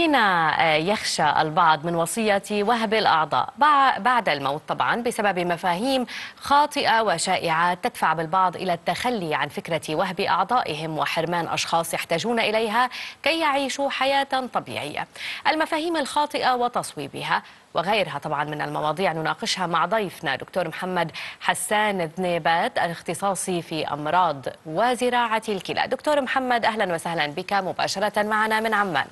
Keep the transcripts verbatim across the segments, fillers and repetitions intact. هنا يخشى البعض من وصية وهب الأعضاء بعد الموت طبعا بسبب مفاهيم خاطئة وشائعة تدفع بالبعض إلى التخلي عن فكرة وهب أعضائهم وحرمان أشخاص يحتاجون إليها كي يعيشوا حياة طبيعية. المفاهيم الخاطئة وتصويبها وغيرها طبعا من المواضيع نناقشها مع ضيفنا دكتور محمد حسان الذنيبات الاختصاصي في أمراض وزراعة الكلى. دكتور محمد، أهلا وسهلا بك مباشرة معنا من عمان.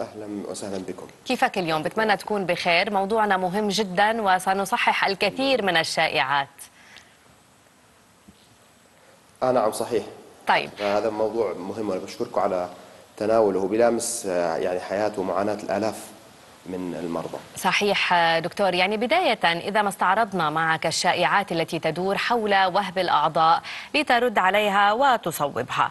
أهلا وسهلا بكم. كيفك اليوم؟ بتمنى تكون بخير. موضوعنا مهم جدا وسنصحح الكثير من الشائعات. آه نعم صحيح. طيب. هذا موضوع مهم وأنا بشكركم على تناوله، بلامس يعني حياة ومعاناة الآلاف من المرضى. صحيح دكتور، يعني بداية إذا ما استعرضنا معك الشائعات التي تدور حول وهب الأعضاء لترد عليها وتصوبها.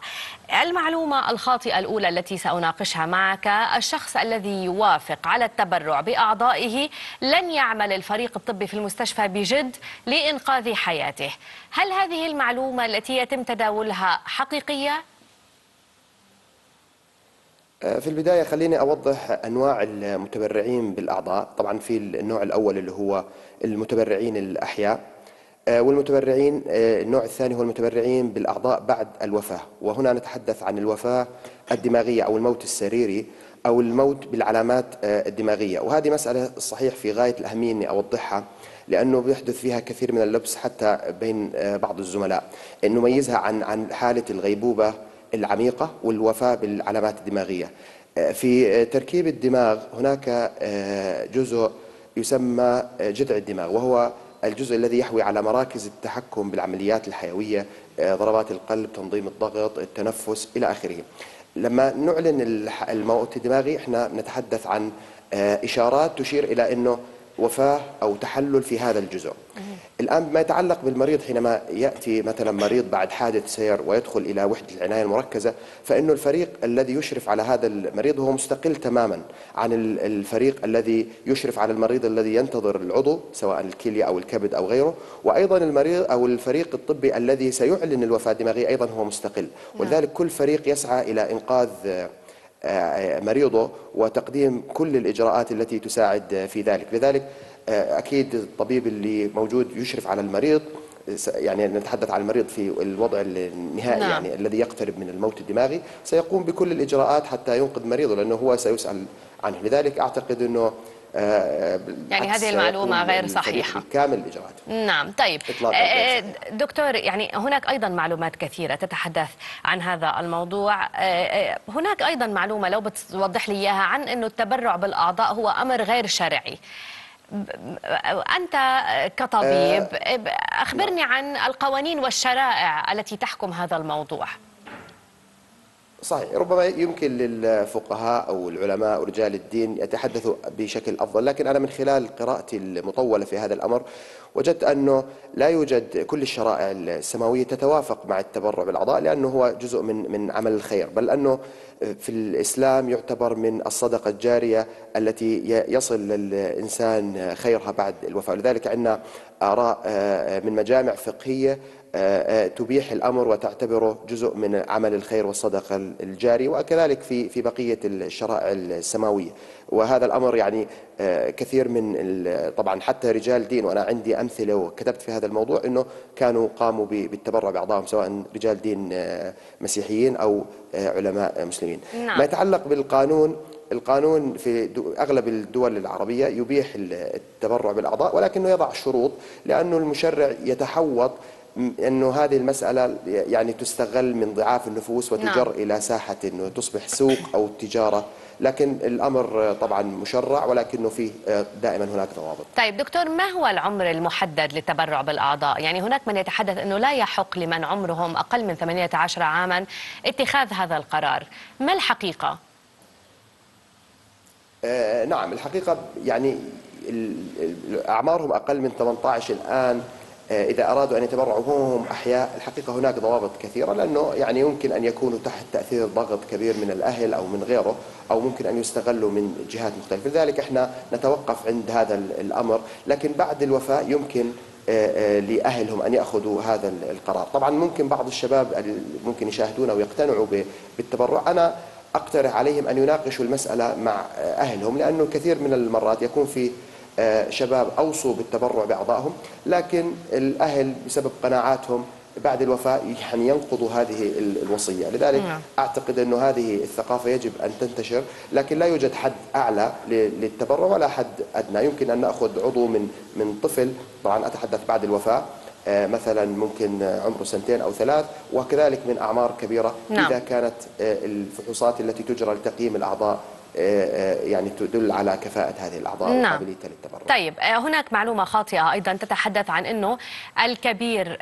المعلومة الخاطئة الأولى التي سأناقشها معك: الشخص الذي يوافق على التبرع بأعضائه لن يعمل الفريق الطبي في المستشفى بجد لإنقاذ حياته. هل هذه المعلومة التي يتم تداولها حقيقية؟ في البداية خليني أوضح أنواع المتبرعين بالأعضاء. طبعا في النوع الأول اللي هو المتبرعين الأحياء، والمتبرعين النوع الثاني هو المتبرعين بالأعضاء بعد الوفاة، وهنا نتحدث عن الوفاة الدماغية أو الموت السريري أو الموت بالعلامات الدماغية، وهذه مسألة الصحيح في غاية الأهمية أني أوضحها لأنه بيحدث فيها كثير من اللبس حتى بين بعض الزملاء، أن نميزها عن عن حالة الغيبوبة العميقة والوفاة بالعلامات الدماغية. في تركيب الدماغ هناك جزء يسمى جذع الدماغ، وهو الجزء الذي يحوي على مراكز التحكم بالعمليات الحيوية، ضربات القلب، تنظيم الضغط، التنفس إلى آخره. لما نعلن الموت الدماغي احنا نتحدث عن إشارات تشير إلى أنه وفاة أو تحلل في هذا الجزء. الآن بما يتعلق بالمريض، حينما يأتي مثلا مريض بعد حادث سير ويدخل إلى وحدة العناية المركزة، فإنه الفريق الذي يشرف على هذا المريض هو مستقل تماما عن الفريق الذي يشرف على المريض الذي ينتظر العضو سواء الكلية أو الكبد أو غيره، وأيضا المريض أو الفريق الطبي الذي سيعلن الوفاة الدماغية أيضا هو مستقل. ولذلك كل فريق يسعى إلى إنقاذ مريضه وتقديم كل الإجراءات التي تساعد في ذلك. لذلك أكيد الطبيب اللي موجود يشرف على المريض، يعني نتحدث عن المريض في الوضع النهائي، نعم. يعني الذي يقترب من الموت الدماغي سيقوم بكل الإجراءات حتى ينقذ مريضه لأنه هو سيسأل عنه. لذلك أعتقد أنه يعني هذه المعلومة غير صحيحة. كامل الإجراءات. نعم. طيب دكتور، يعني هناك أيضا معلومات كثيرة تتحدث عن هذا الموضوع. هناك أيضا معلومة لو بتوضح لي إياها عن أنه التبرع بالأعضاء هو أمر غير شرعي. أنت كطبيب أخبرني عن القوانين والشرائع التي تحكم هذا الموضوع. صحيح، ربما يمكن للفقهاء أو العلماء ورجال الدين يتحدثوا بشكل أفضل، لكن أنا من خلال قراءتي المطولة في هذا الأمر وجدت أنه لا يوجد كل الشرائع السماوية تتوافق مع التبرع بالأعضاء، لأنه هو جزء من من عمل الخير، بل أنه في الإسلام يعتبر من الصدقة الجارية التي يصل للإنسان خيرها بعد الوفاة. لذلك عندنا آراء من مجامع فقهية تبيح الأمر وتعتبره جزء من عمل الخير والصدقة الجاري، وكذلك في في بقية الشرائع السماوية. وهذا الأمر يعني كثير من طبعا حتى رجال دين، وأنا عندي أمثلة وكتبت في هذا الموضوع، أنه كانوا قاموا بالتبرع بأعضائهم سواء رجال دين مسيحيين أو علماء مسلمين. نعم. ما يتعلق بالقانون، القانون في أغلب الدول العربية يبيح التبرع بالأعضاء، ولكنه يضع شروط، لأنه المشرع يتحوط أنه هذه المسألة يعني تستغل من ضعاف النفوس وتجر، نعم. إلى ساحة أنه تصبح سوق أو تجارة، لكن الأمر طبعا مشرع ولكنه فيه دائما هناك ضوابط. طيب دكتور، ما هو العمر المحدد للتبرع بالأعضاء؟ يعني هناك من يتحدث أنه لا يحق لمن عمرهم أقل من ثمانية عشر عاما اتخاذ هذا القرار، ما الحقيقة؟ آه نعم، الحقيقة يعني أعمارهم أقل من ثمانية عشر الآن إذا أرادوا أن يتبرعوا وهم أحياء، الحقيقة هناك ضوابط كثيرة، لأنه يعني يمكن أن يكونوا تحت تأثير ضغط كبير من الأهل أو من غيره، أو ممكن أن يستغلوا من جهات مختلفة. لذلك إحنا نتوقف عند هذا الأمر، لكن بعد الوفاة يمكن لأهلهم أن يأخذوا هذا القرار. طبعا ممكن بعض الشباب ممكن يشاهدون أو يقتنعوا بالتبرع. أنا أقترح عليهم أن يناقشوا المسألة مع أهلهم، لأنه كثير من المرات يكون في شباب أوصوا بالتبرع بأعضائهم، لكن الأهل بسبب قناعاتهم بعد الوفاة يعني ينقضوا هذه الوصية. لذلك أعتقد أن هذه الثقافة يجب أن تنتشر، لكن لا يوجد حد أعلى للتبرع ولا حد أدنى. يمكن أن نأخذ عضو من من طفل، طبعا أتحدث بعد الوفاة، مثلا ممكن عمره سنتين أو ثلاث، وكذلك من أعمار كبيرة إذا كانت الفحوصات التي تجرى لتقييم الأعضاء يعني تدل على كفاءة هذه الأعضاء وقابليتها للتبرع. طيب، هناك معلومة خاطئة أيضا تتحدث عن أنه الكبير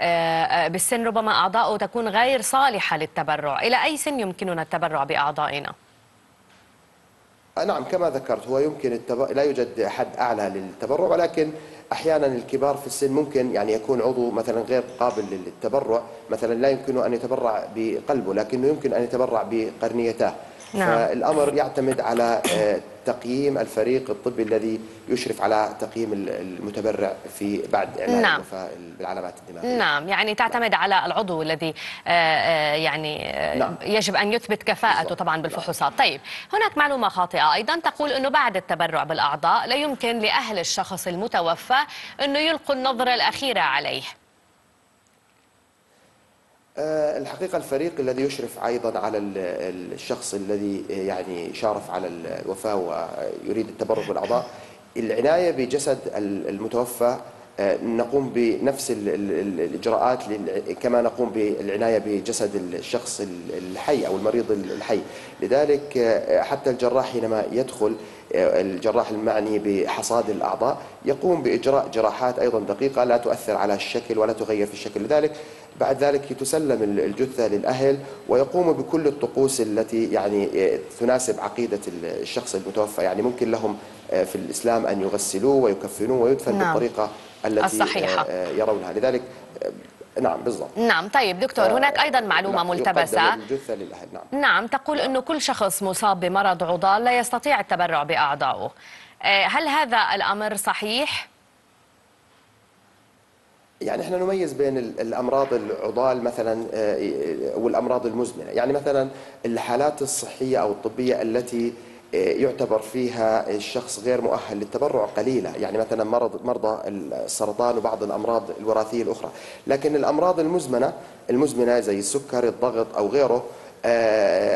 بالسن ربما أعضاؤه تكون غير صالحة للتبرع. إلى أي سن يمكننا التبرع بأعضائنا؟ نعم، كما ذكرت هو يمكن التبرع، لا يوجد حد أعلى للتبرع، ولكن أحيانا الكبار في السن ممكن يعني يكون عضو مثلا غير قابل للتبرع، مثلا لا يمكنه أن يتبرع بقلبه لكنه يمكن أن يتبرع بقرنيته. نعم. فالأمر يعتمد على تقييم الفريق الطبي الذي يشرف على تقييم المتبرع في بعد إعلان نعم. الوفاة بالعلامات الدماغية. نعم، يعني تعتمد نعم. على العضو الذي يعني نعم. يجب أن يثبت كفاءته بالضبط. طبعا بالفحوصات. نعم. طيب، هناك معلومة خاطئة أيضا تقول أنه بعد التبرع بالأعضاء لا يمكن لأهل الشخص المتوفى أنه يلقوا النظرة الأخيرة عليه. الحقيقة الفريق الذي يشرف أيضا على الشخص الذي يعني شارف على الوفاة ويريد التبرع بالأعضاء، العناية بجسد المتوفى نقوم بنفس الإجراءات كما نقوم بالعناية بجسد الشخص الحي أو المريض الحي. لذلك حتى الجراح حينما يدخل، الجراح المعني بحصاد الأعضاء، يقوم بإجراء جراحات أيضا دقيقة لا تؤثر على الشكل ولا تغير في الشكل. لذلك بعد ذلك تسلم الجثة للأهل ويقوموا بكل الطقوس التي يعني تناسب عقيدة الشخص المتوفى. يعني ممكن لهم في الإسلام أن يغسلوه ويكفنوه ويدفن نعم. بالطريقة التي الصحيحة. يرونها. لذلك نعم بالضبط. نعم. طيب دكتور، هناك أيضا معلومة نعم. ملتبسة الجثة للأهل. نعم. نعم، تقول أنه كل شخص مصاب بمرض عضال لا يستطيع التبرع بأعضائه. هل هذا الأمر صحيح؟ يعني احنا نميز بين الامراض العضال مثلا والامراض المزمنه، يعني مثلا الحالات الصحيه او الطبيه التي يعتبر فيها الشخص غير مؤهل للتبرع قليله، يعني مثلا مرض مرضى السرطان وبعض الامراض الوراثيه الاخرى، لكن الامراض المزمنه المزمنه زي السكر، الضغط او غيره،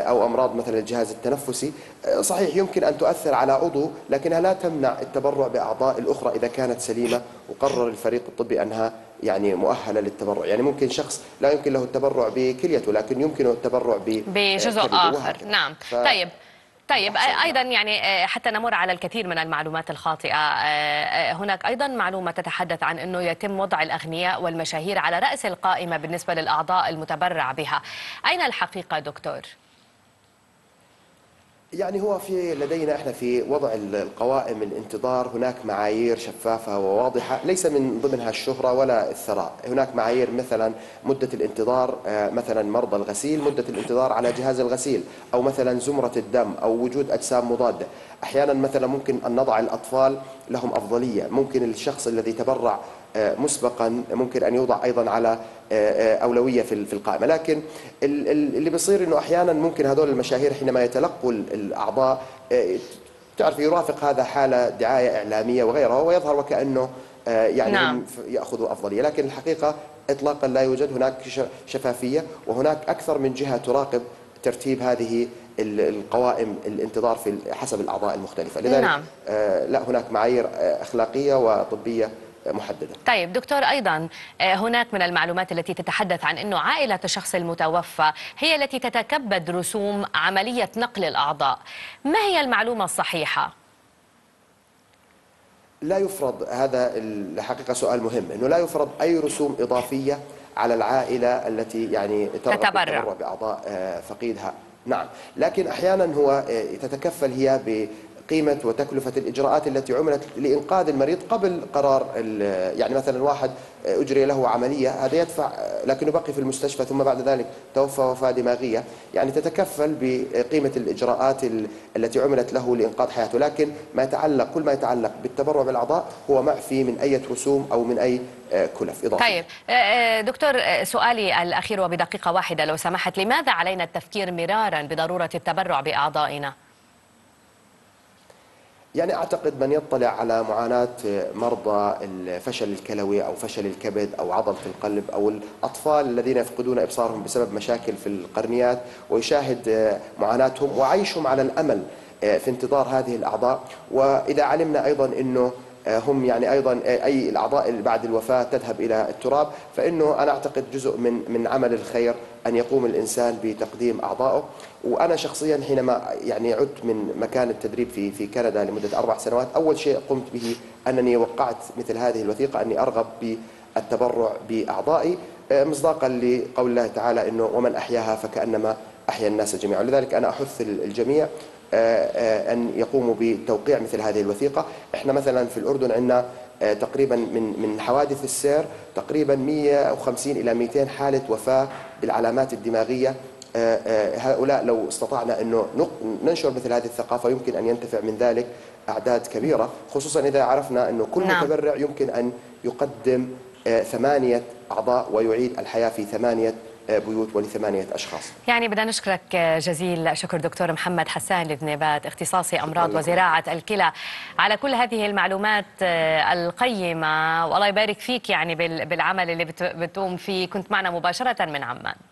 أو أمراض مثل الجهاز التنفسي، صحيح يمكن أن تؤثر على عضو لكنها لا تمنع التبرع بأعضاء الأخرى إذا كانت سليمة وقرر الفريق الطبي أنها يعني مؤهلة للتبرع. يعني ممكن شخص لا يمكن له التبرع بكليته لكن يمكنه التبرع بجزء آخر. نعم. ف... طيب طيب أيضا يعني حتى نمر على الكثير من المعلومات الخاطئة، هناك أيضا معلومة تتحدث عن أنه يتم وضع الأغنياء والمشاهير على رأس القائمة بالنسبة للأعضاء المتبرع بها. أين الحقيقة دكتور؟ يعني هو في لدينا احنا في وضع القوائم الانتظار هناك معايير شفافة وواضحة، ليس من ضمنها الشهرة ولا الثراء. هناك معايير مثلا مدة الانتظار، مثلا مرضى الغسيل مدة الانتظار على جهاز الغسيل، أو مثلا زمرة الدم، أو وجود أجسام مضادة. أحيانا مثلا ممكن أن نضع الأطفال لهم أفضلية، ممكن الشخص الذي تبرع مسبقا ممكن أن يوضع أيضا على أولوية في القائمة. لكن اللي بيصير أنه أحيانا ممكن هذول المشاهير حينما يتلقوا الأعضاء تعرف يرافق هذا حالة دعاية إعلامية وغيرها ويظهر وكأنه يعني نعم. هم يأخذوا أفضلية، لكن الحقيقة إطلاقا لا يوجد. هناك شفافية وهناك أكثر من جهة تراقب ترتيب هذه القوائم الانتظار في حسب الأعضاء المختلفة. لذلك نعم. لا هناك معايير أخلاقية وطبية محددة. طيب دكتور، أيضا هناك من المعلومات التي تتحدث عن أنه عائلة الشخص المتوفى هي التي تتكبد رسوم عملية نقل الأعضاء. ما هي المعلومة الصحيحة؟ لا يفرض هذا، الحقيقة سؤال مهم، أنه لا يفرض أي رسوم إضافية على العائلة التي يعني تتبرع بأعضاء فقيدها. نعم، لكن أحيانا هو تتكفل هي قيمة وتكلفة الإجراءات التي عملت لإنقاذ المريض قبل قرار، يعني مثلا واحد أجري له عملية، هذا يدفع لكنه بقي في المستشفى ثم بعد ذلك توفى وفاة دماغية، يعني تتكفل بقيمة الإجراءات التي عملت له لإنقاذ حياته. لكن ما يتعلق كل ما يتعلق بالتبرع بالأعضاء هو معفي من أي رسوم أو من أي كلف إضافية. طيب دكتور، سؤالي الأخير وبدقيقة واحدة لو سمحت، لماذا علينا التفكير مرارا بضرورة التبرع بأعضائنا؟ يعني أعتقد من يطلع على معاناة مرضى الفشل الكلوي أو فشل الكبد أو عضلة القلب أو الأطفال الذين يفقدون إبصارهم بسبب مشاكل في القرنيات ويشاهد معاناتهم وعيشهم على الأمل في انتظار هذه الأعضاء، وإذا علمنا أيضا أنه هم يعني أيضا أي الأعضاء اللي بعد الوفاة تذهب إلى التراب، فإنه أنا أعتقد جزء من من عمل الخير أن يقوم الإنسان بتقديم أعضائه. وأنا شخصيا حينما يعني عدت من مكان التدريب في في كندا لمدة أربع سنوات، أول شيء قمت به أنني وقعت مثل هذه الوثيقة أني أرغب بالتبرع بأعضائي مصداقا لقول الله تعالى إنه ومن أحياها فكأنما أحيا الناس جميعا. لذلك أنا أحث الجميع أن يقوموا بتوقيع مثل هذه الوثيقة. إحنا مثلا في الأردن عندنا تقريبا من من حوادث السير تقريبا مئة وخمسين إلى مئتين حالة وفاة بالعلامات الدماغية. هؤلاء لو استطعنا أنه ننشر مثل هذه الثقافة يمكن أن ينتفع من ذلك أعداد كبيرة، خصوصا إذا عرفنا أنه كل متبرع يمكن أن يقدم ثمانية أعضاء ويعيد الحياة في ثمانية بيوت ولثمانية أشخاص. يعني بدنا نشكرك جزيل شكر دكتور محمد حسان الذنيبات، اختصاصي أمراض وزراعة الكلى، على كل هذه المعلومات القيمة، والله يبارك فيك يعني بالعمل اللي بتقوم فيه. كنت معنا مباشرة من عمان.